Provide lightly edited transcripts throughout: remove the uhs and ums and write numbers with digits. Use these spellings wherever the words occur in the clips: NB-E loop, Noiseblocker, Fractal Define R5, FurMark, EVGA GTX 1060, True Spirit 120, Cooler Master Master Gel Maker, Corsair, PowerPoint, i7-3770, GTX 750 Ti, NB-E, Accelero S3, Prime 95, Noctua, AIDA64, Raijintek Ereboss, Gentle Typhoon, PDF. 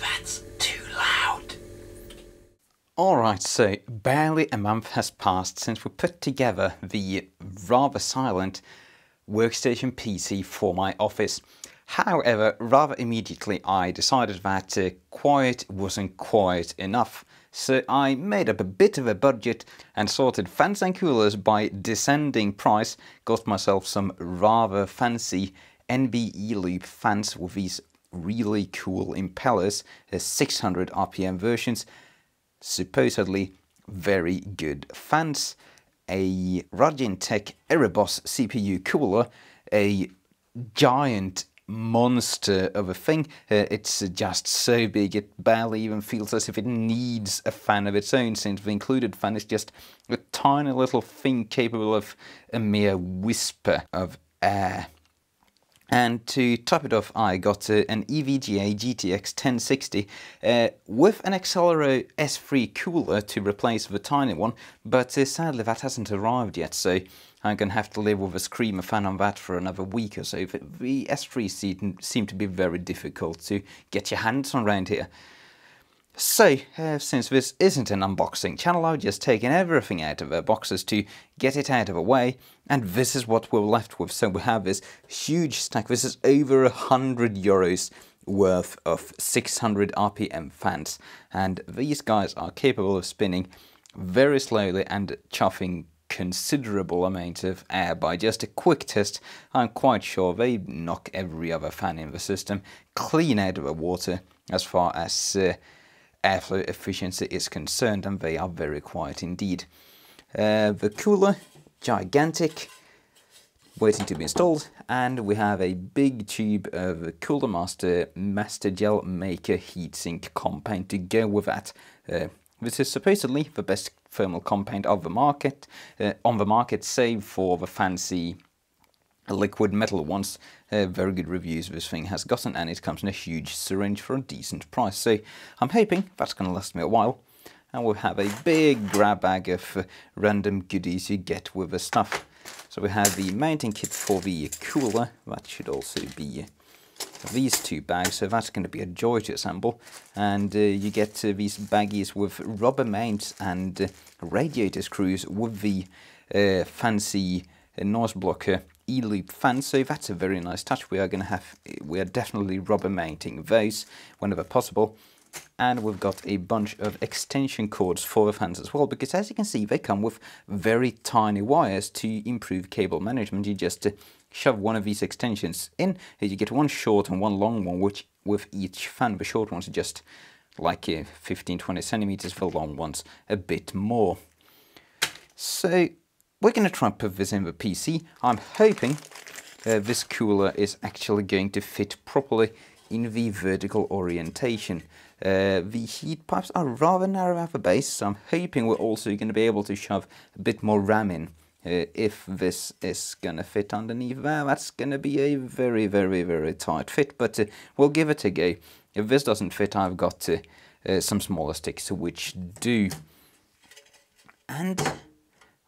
That's too loud. Alright, so barely a month has passed since we put together the rather silent workstation PC for my office. However, rather immediately I decided that quiet wasn't quite enough. So I made up a bit of a budget and sorted fans and coolers by descending price, got myself some rather fancy NB-E loop fans with these really cool impellers, 600 RPM versions, supposedly very good fans, a Raijintek Ereboss CPU cooler, a giant monster of a thing. It's just so big it barely even feels as if it needs a fan of its own, since the included fan is just a tiny little thing capable of a mere whisper of air. And to top it off, I got an EVGA GTX 1060 with an Accelero S3 cooler to replace the tiny one, but sadly that hasn't arrived yet, so I'm going to have to live with a screamer fan on that for another week or so. The S3 seemed to be very difficult to get your hands on around here. So, since this isn't an unboxing channel, I've just taken everything out of the boxes to get it out of the way, and this is what we're left with. So we have this huge stack. This is over 100 euros worth of 600 RPM fans, and these guys are capable of spinning very slowly and chuffing considerable amount of air. By just a quick test, I'm quite sure they knock every other fan in the system clean out of the water as far as airflow efficiency is concerned, and they are very quiet indeed. The cooler, gigantic, waiting to be installed, and we have a big tube of Cooler Master Master Gel Maker heatsink compound to go with that. This is supposedly the best thermal compound of the market, save for the fancy liquid metal ones. Very good reviews this thing has gotten, and it comes in a huge syringe for a decent price. So I'm hoping that's going to last me a while, and we'll have a big grab bag of random goodies you get with the stuff. So we have the mounting kit for the cooler. That should also be these two bags, so that's going to be a joy to assemble. And you get these baggies with rubber mounts and radiator screws with the fancy noise blocker E-loop fans, so that's a very nice touch. We are definitely rubber mounting those whenever possible. And we've got a bunch of extension cords for the fans as well, because as you can see, they come with very tiny wires to improve cable management. You just shove one of these extensions in, you get one short and one long one, which with each fan. The short ones are just like 15-20 centimeters, the long ones a bit more. So we're going to try and put this in the PC. I'm hoping this cooler is actually going to fit properly in the vertical orientation. The heat pipes are rather narrow at the base, so I'm hoping we're also going to be able to shove a bit more RAM in. If this is going to fit underneath there, that's going to be a very, very, very tight fit, but we'll give it a go. If this doesn't fit, I've got some smaller sticks which do. And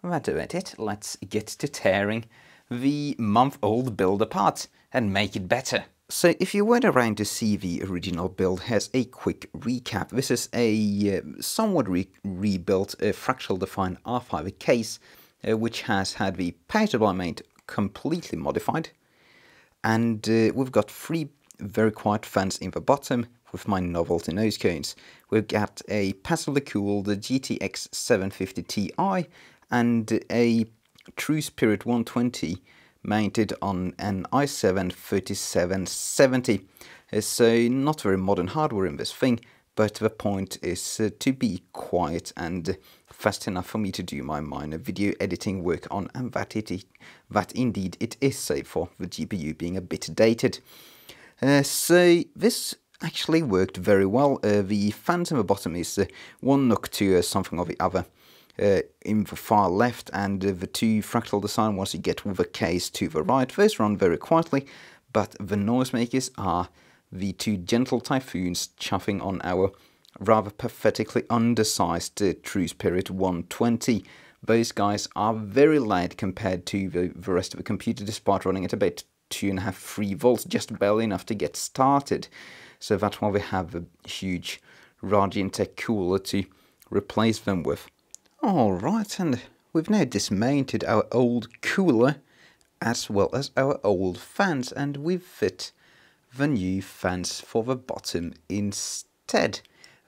that's about it. Let's get to tearing the month-old build apart and make it better. So if you weren't around to see the original build, here's a quick recap. This is a somewhat rebuilt Fractal Design R5 case, which has had the power supply mount completely modified. And we've got three very quiet fans in the bottom with my novelty nose cones. We've got a passively cooled GTX 750 Ti, and a True Spirit 120 mounted on an i7-3770. So not very modern hardware in this thing, but the point is to be quiet and fast enough for me to do my minor video editing work on, and that indeed it is, save for the GPU being a bit dated. So this actually worked very well. The fans in the bottom is one Noctua something or the other in the far left, and the two Fractal Design ones you get with a case to the right. Those run very quietly, but the noisemakers are the two Gentle Typhoons chuffing on our rather pathetically undersized True Spirit 120. Those guys are very loud compared to the rest of the computer, despite running at about 2.5–3 volts, just barely enough to get started. So that's why we have a huge Raijintek cooler to replace them with. Alright, and we've now dismounted our old cooler as well as our old fans, and we've fit the new fans for the bottom instead.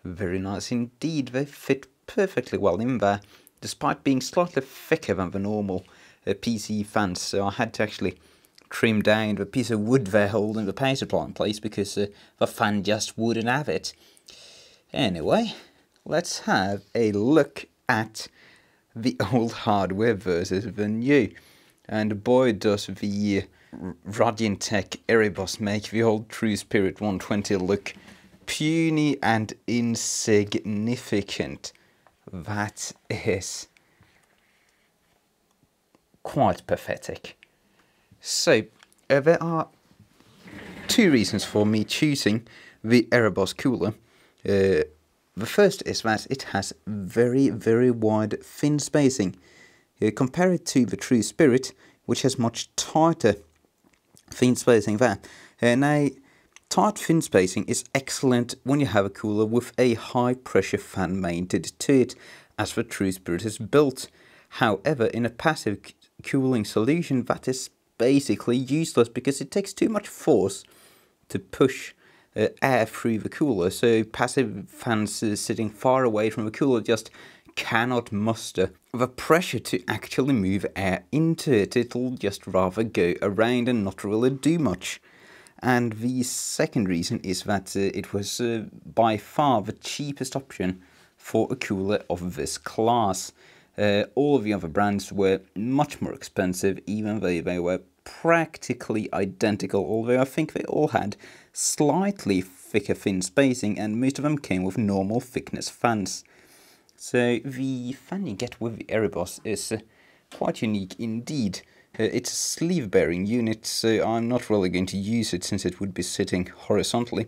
Very nice indeed, they fit perfectly well in there, despite being slightly thicker than the normal PC fans, so I had to actually trim down the piece of wood there holding the power supply in place because the fan just wouldn't have it. Anyway, let's have a look at the old hardware versus the new. And boy does the Raijintek Ereboss make the old True Spirit 120 look puny and insignificant. That is quite pathetic. So, there are two reasons for me choosing the Ereboss cooler. The first is that it has very, very wide thin spacing. Compared to the True Spirit, which has much tighter thin spacing there. Now, tight thin spacing is excellent when you have a cooler with a high pressure fan mounted to it, as the True Spirit is built. However, in a passive cooling solution, that is basically useless because it takes too much force to push air through the cooler, so passive fans sitting far away from the cooler just cannot muster the pressure to actually move air into it. It'll just rather go around and not really do much. And the second reason is that it was by far the cheapest option for a cooler of this class. All of the other brands were much more expensive, even though they were practically identical, although I think they all had slightly thicker thin spacing, and most of them came with normal thickness fans. So the fan you get with the Ereboss is quite unique indeed. It's a sleeve bearing unit, so I'm not really going to use it since it would be sitting horizontally.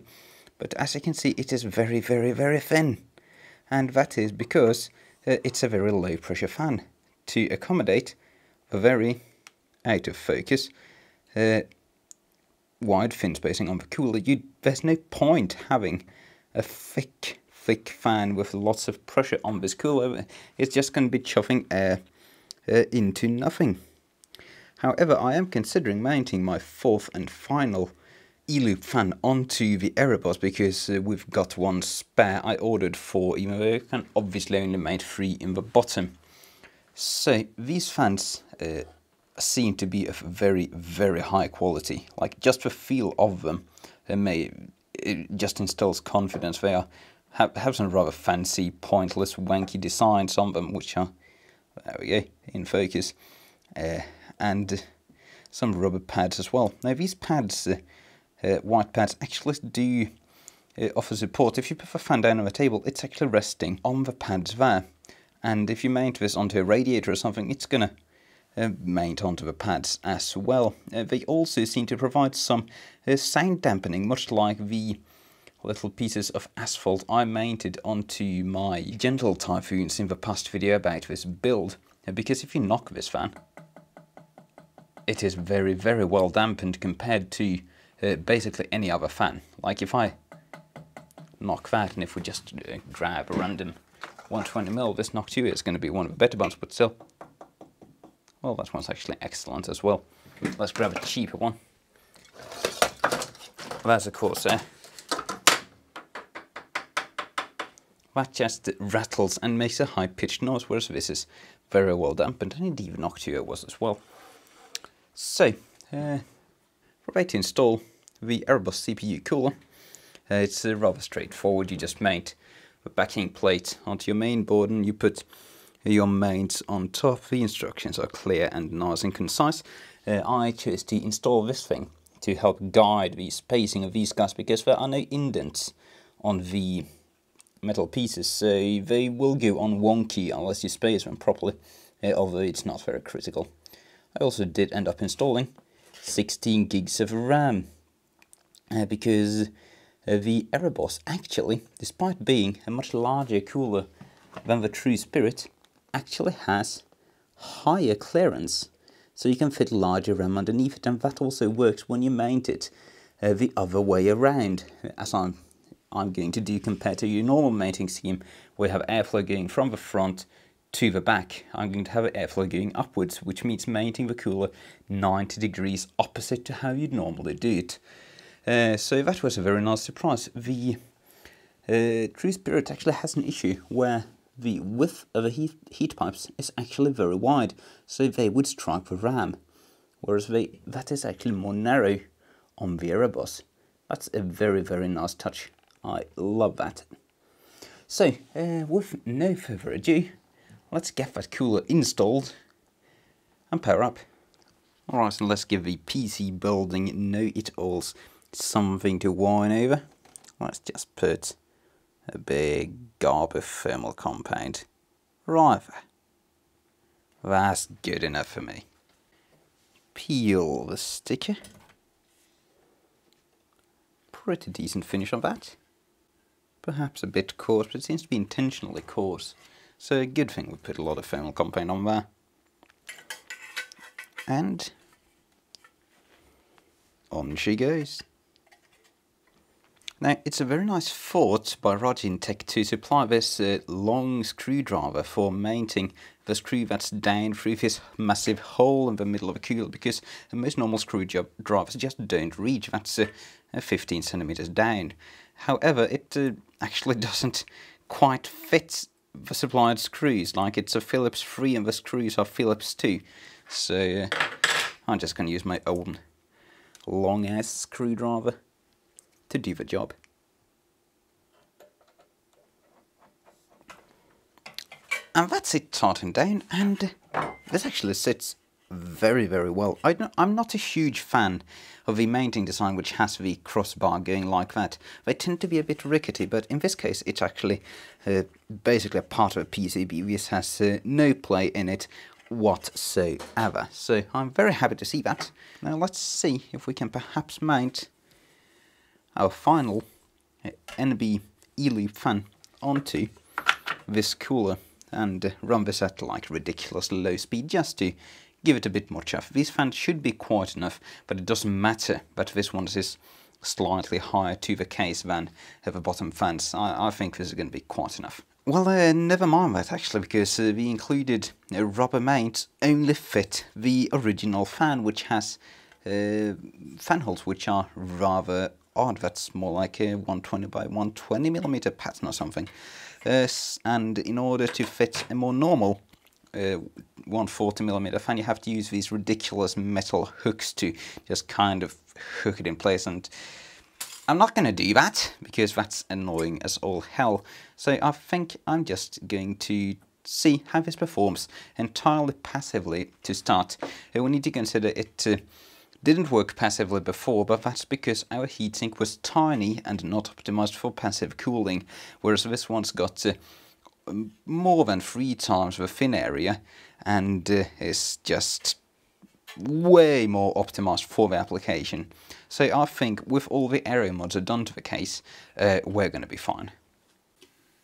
But as you can see, it is very, very, very thin. And that is because it's a very low pressure fan. To accommodate a very out of focus wide fin spacing on the cooler, there's no point having a thick fan with lots of pressure on this cooler. It's just going to be chuffing air into nothing. However, I am considering mounting my fourth and final E-loop fan onto the Ereboss because we've got one spare. I ordered four, even though I can obviously only mount three in the bottom. So these fans seem to be of very, very high quality. Like, just the feel of them, it just instills confidence. They have some rather fancy, pointless, wanky designs on them, which are, there we go, in focus, and some rubber pads as well. Now, these pads, white pads, actually do offer support. If you put the fan down on the table, it's actually resting on the pads there. And if you mount this onto a radiator or something, it's going to mount onto the pads as well. They also seem to provide some sound dampening, much like the little pieces of asphalt I mounted onto my Gentle Typhoons in the past video about this build. Because if you knock this fan, it is very, very well dampened compared to basically any other fan. Like, if I knock that, and if we just grab a random 120mm, this Noctua is going to be one of the better ones, but still. Well, that one's actually excellent as well. Let's grab a cheaper one. That's a Corsair. That just rattles and makes a high-pitched noise, whereas this is very well dampened, and indeed Noctua was as well. So, we're ready to install the Ereboss CPU cooler. It's rather straightforward. You just mount the backing plate onto your main board and you put your mains on top. The instructions are clear and nice and concise. I chose to install this thing to help guide the spacing of these guys because there are no indents on the metal pieces, so they will go on wonky unless you space them properly, although it's not very critical. I also did end up installing 16 gigs of RAM because the Ereboss actually, despite being a much larger cooler than the True Spirit, actually has higher clearance. so you can fit larger RAM underneath it, and that also works when you mount it the other way around, as I'm going to do compared to your normal mounting scheme where you have airflow going from the front to the back. I'm going to have airflow going upwards, which means mounting the cooler 90 degrees opposite to how you'd normally do it. So that was a very nice surprise. The True Spirit actually has an issue where the width of the heat pipes is actually very wide, so they would strike the RAM, whereas that is actually more narrow on the Ereboss. That's a very, very nice touch. I love that. So, with no further ado, let's get that cooler installed and power up. Alright, so let's give the PC building know-it-alls something to whine over. Let's just put a big gob of thermal compound right there. That's good enough for me. Peel the sticker. Pretty decent finish on that. Perhaps a bit coarse, but it seems to be intentionally coarse. So a good thing we put a lot of thermal compound on there. And on she goes. Now, it's a very nice thought by Raijintek to supply this long screwdriver for mounting the screw that's down through this massive hole in the middle of a cooler, because most normal screwdrivers just don't reach. That's 15 centimeters down. However, it actually doesn't quite fit the supplied screws. Like, it's a Phillips 3 and the screws are Phillips 2. So I'm just going to use my own long-ass screwdriver to do the job. And that's it tightened down, and this actually sits very, very well. I'm not a huge fan of the mounting design which has the crossbar going like that. They tend to be a bit rickety, but in this case it's actually basically a part of a PCB. This has no play in it whatsoever. So I'm very happy to see that. Now let's see if we can perhaps mount our final NB-E loop fan onto this cooler and run this at like ridiculously low speed just to give it a bit more chuff. These fans should be quiet enough, but it doesn't matter that this one is slightly higher to the case than the bottom fans. I think this is going to be quiet enough. Well, never mind that actually, because the included rubber mounts only fit the original fan, which has fan holes which are rather odd. That's more like a 120 by 120 millimeter pattern or something. And in order to fit a more normal 140 millimeter fan, you have to use these ridiculous metal hooks to just kind of hook it in place, and I'm not going to do that because that's annoying as all hell. So I think I'm just going to see how this performs entirely passively to start. We need to consider it didn't work passively before, but that's because our heatsink was tiny and not optimized for passive cooling, whereas this one's got more than 3 times the thin area and is just way more optimized for the application. So I think with all the area mods are done to the case, we're going to be fine.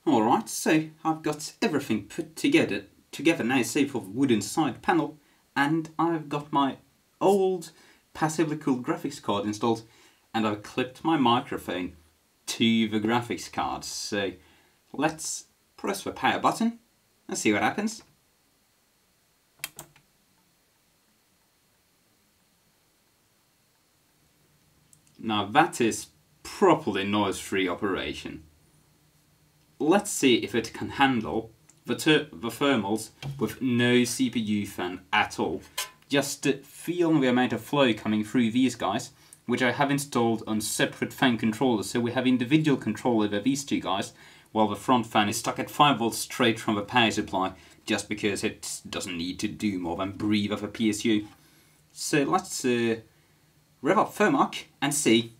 Alright, so I've got everything put together now, save for the wooden side panel, and I've got my old passively cooled graphics card installed, and I've clipped my microphone to the graphics card. So let's press the power button and see what happens. Now that is properly noise-free operation. Let's see if it can handle the thermals with no CPU fan at all. Just feeling the amount of flow coming through these guys, which I have installed on separate fan controllers, so we have individual control over these two guys, while the front fan is stuck at 5 volts straight from the power supply, just because it doesn't need to do more than breathe off a PSU. So let's rev up FurMark and see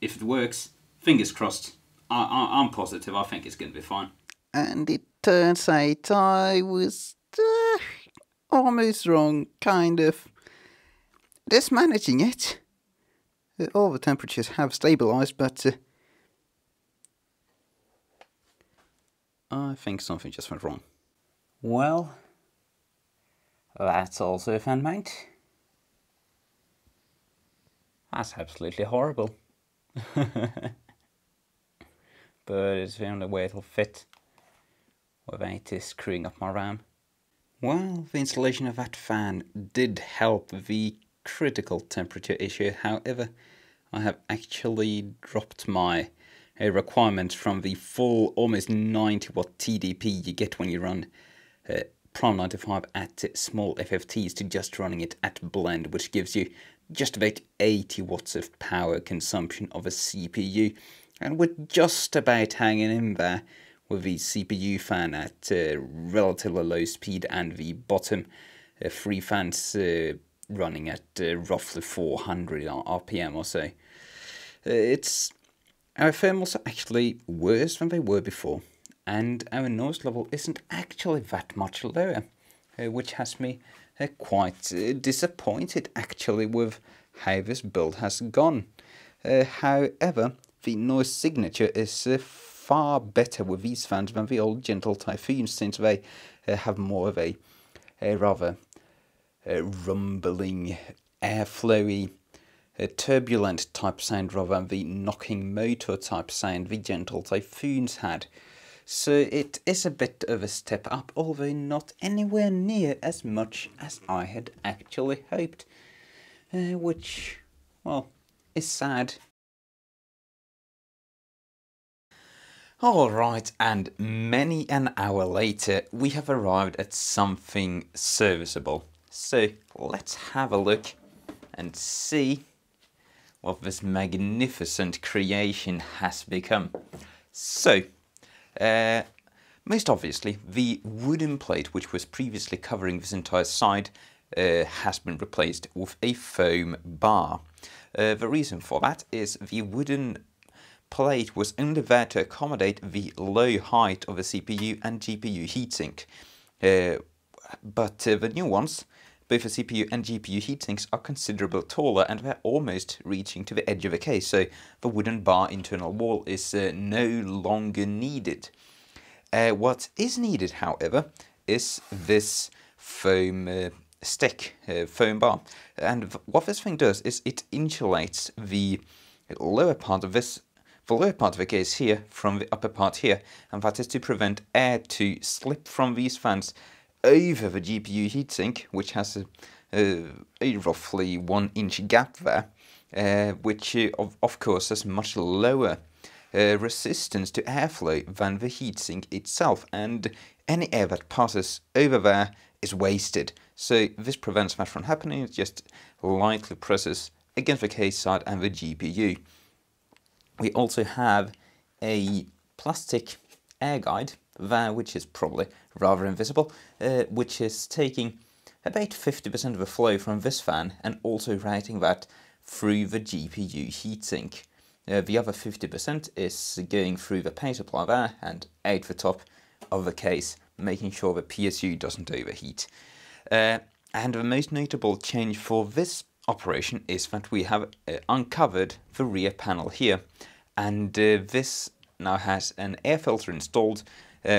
if it works. Fingers crossed. I'm positive, I think it's going to be fine. And it turns out I was almost wrong, kind of. Just managing it. All the temperatures have stabilized, but I think something just went wrong. Well, that's also a fan mount. That's absolutely horrible. But it's the only way it'll fit without it screwing up my RAM. Well, the installation of that fan did help the critical temperature issue. However, I have actually dropped my requirement from the full almost 90 watt TDP you get when you run Prime 95 at small FFTs to just running it at blend, which gives you just about 80 watts of power consumption of a CPU. And we're just about hanging in there with the CPU fan at relatively low speed and the bottom three fans running at roughly 400 RPM or so. Our thermals are actually worse than they were before, and our noise level isn't actually that much lower, which has me quite disappointed actually with how this build has gone. However, the noise signature is far better with these fans than the old Gentle Typhoon, since they have more of a rather rumbling, airflowy, turbulent type sound rather than the knocking motor type sound the Gentle Typhoons had. So it is a bit of a step up, although not anywhere near as much as I had actually hoped, which, well, is sad. Alright, and many an hour later, we have arrived at something serviceable. So let's have a look and see what this magnificent creation has become. So, most obviously, the wooden plate which was previously covering this entire side has been replaced with a foam bar. The reason for that is the wooden plate was only there to accommodate the low height of the CPU and GPU heatsink, but the new ones, both the CPU and GPU heatsinks, are considerably taller and they're almost reaching to the edge of the case, so the wooden bar internal wall is no longer needed. What is needed, however, is this foam stick, foam bar, and what this thing does is it insulates the lower part of this, the lower part of the case here from the upper part here, and that is to prevent air to slip from these fans over the GPU heatsink, which has a roughly 1 inch gap there, which of course has much lower resistance to airflow than the heatsink itself, and any air that passes over there is wasted. So this prevents that from happening. It just lightly presses against the case side and the GPU. We also have a plastic air guide there, which is probably rather invisible, which is taking about 50% of the flow from this fan and also routing that through the GPU heatsink. The other 50% is going through the power supply there and out the top of the case, making sure the PSU doesn't overheat. And the most notable change for this operation is that we have uncovered the rear panel here, and this now has an air filter installed,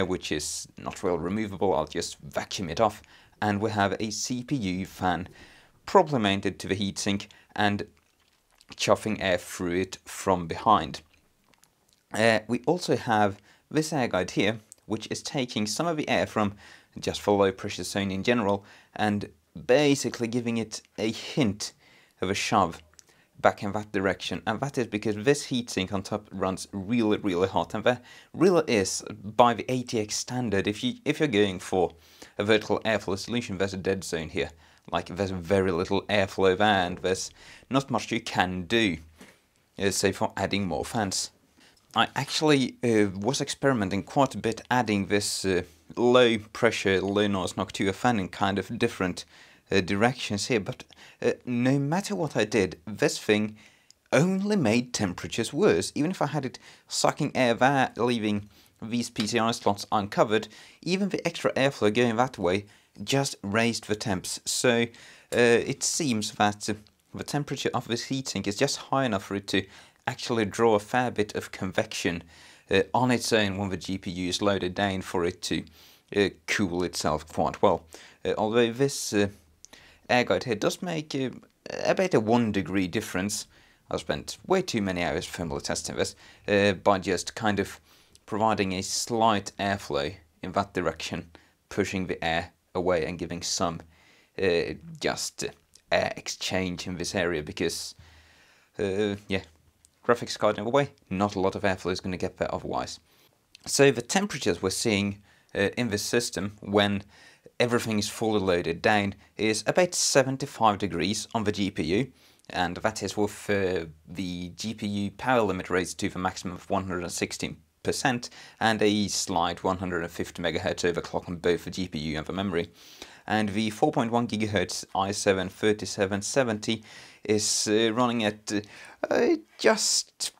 which is not really removable. I'll just vacuum it off, and we have a CPU fan probably mounted to the heatsink and chuffing air through it from behind. We also have this air guide here, which is taking some of the air from just the low pressure zone in general and basically giving it a hint of a shove back in that direction, and that is because this heatsink on top runs really, really hot, and there really is, by the ATX standard, if you're going for a vertical airflow solution, there's a dead zone here. Like, there's very little airflow there, and there's not much you can do, save for adding more fans. I actually was experimenting quite a bit adding this low pressure, low noise Noctua fan in kind of different directions here, but no matter what I did, this thing only made temperatures worse. Even if I had it sucking air there, leaving these PCI slots uncovered, even the extra airflow going that way just raised the temps. So it seems that the temperature of this heatsink is just high enough for it to actually draw a fair bit of convection on its own when the GPU is loaded down, for it to cool itself quite well. Although this air guide here does make about a 1 degree difference I spent way too many hours firmly testing this by just kind of providing a slight airflow in that direction, pushing the air away and giving some just air exchange in this area, because yeah, graphics card in a way, not a lot of airflow is going to get there otherwise. So the temperatures we're seeing in this system when everything is fully loaded down is about 75 degrees on the GPU, and that is with the GPU power limit raised to the maximum of 116% and a slight 150 MHz overclock on both the GPU and the memory. And the 4.1 GHz i7-3770 is running at just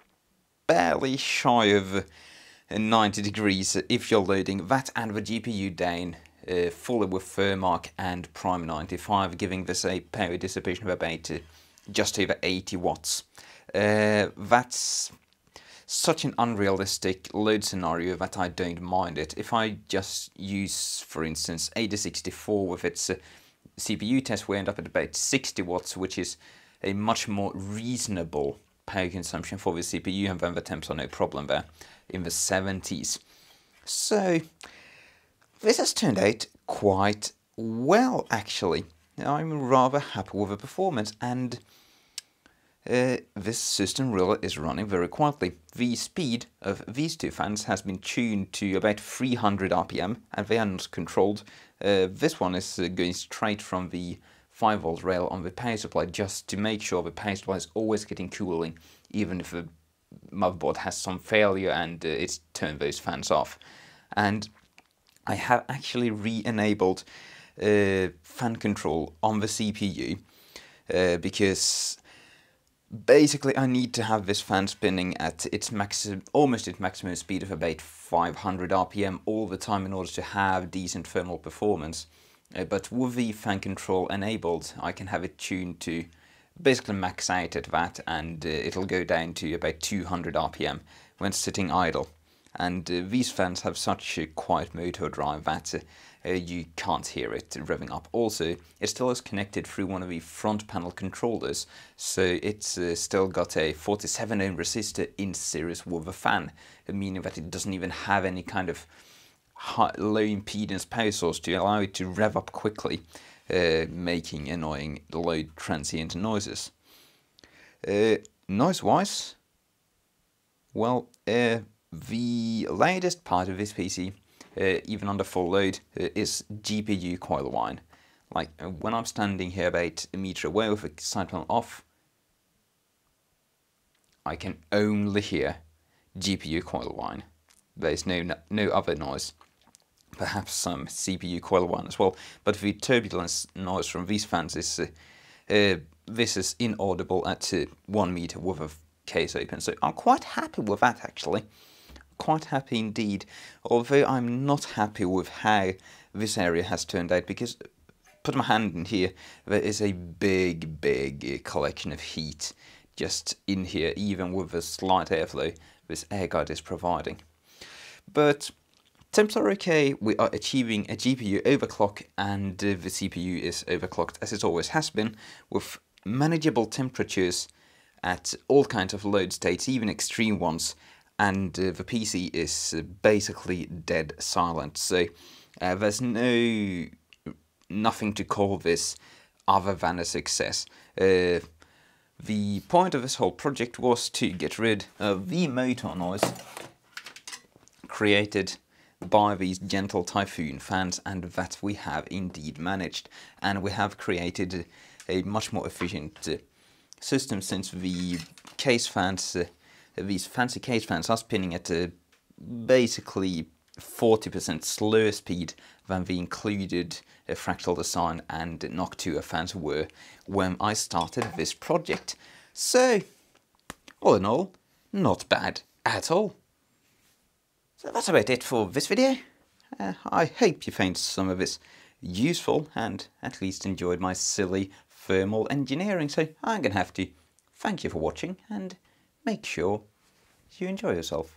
barely shy of 90 degrees if you're loading that and the GPU down fully with FurMark and Prime 95, giving this a power dissipation of about just over 80 watts. That's such an unrealistic load scenario that I don't mind it. If I just use, for instance, AIDA64 with its CPU test, we end up at about 60 watts, which is a much more reasonable power consumption for the CPU, and then the temps are no problem there, in the 70s. So this has turned out quite well, actually. I'm rather happy with the performance, and this system really is running very quietly. The speed of these two fans has been tuned to about 300 RPM, and they are not controlled. This one is going straight from the 5V rail on the power supply, just to make sure the power supply is always getting cooling, even if the motherboard has some failure and it's turned those fans off. And I have actually re-enabled fan control on the CPU, because basically I need to have this fan spinning at its maximum, almost its maximum speed of about 500 RPM all the time in order to have decent thermal performance. But with the fan control enabled, I can have it tuned to basically max out at that, and it'll go down to about 200 RPM when sitting idle. And these fans have such a quiet motor drive that you can't hear it revving up. Also, it still is connected through one of the front panel controllers, so it's still got a 47 ohm resistor in series with the fan, meaning that it doesn't even have any kind of high, low impedance power source to allow it to rev up quickly, making annoying low transient noises. Noise-wise, well, the loudest part of this PC, even under full load, is GPU coil whine. Like when I'm standing here about a meter away with the side panel off, I can only hear GPU coil whine. There's no other noise. Perhaps some CPU coil whine as well, but the turbulence noise from these fans is this is inaudible at 1 meter with a case open. So I'm quite happy with that, actually. Quite happy indeed, although I'm not happy with how this area has turned out, because, put my hand in here, there is a big, big collection of heat just in here, even with the slight airflow this air guide is providing. But temps are okay, we are achieving a GPU overclock, and the CPU is overclocked as it always has been, with manageable temperatures at all kinds of load states, even extreme ones, and the PC is basically dead silent. So there's nothing to call this other than a success. The point of this whole project was to get rid of the motor noise created by these Gentle Typhoon fans, and that we have indeed managed, and we have created a much more efficient system, since the case fans, these fancy case fans are spinning at basically 40% slower speed than the included Fractal Design and Noctua fans were when I started this project. So, all in all, not bad at all. So that's about it for this video. I hope you found some of this useful and at least enjoyed my silly thermal engineering, so I'm gonna have to thank you for watching and make sure you enjoy yourself.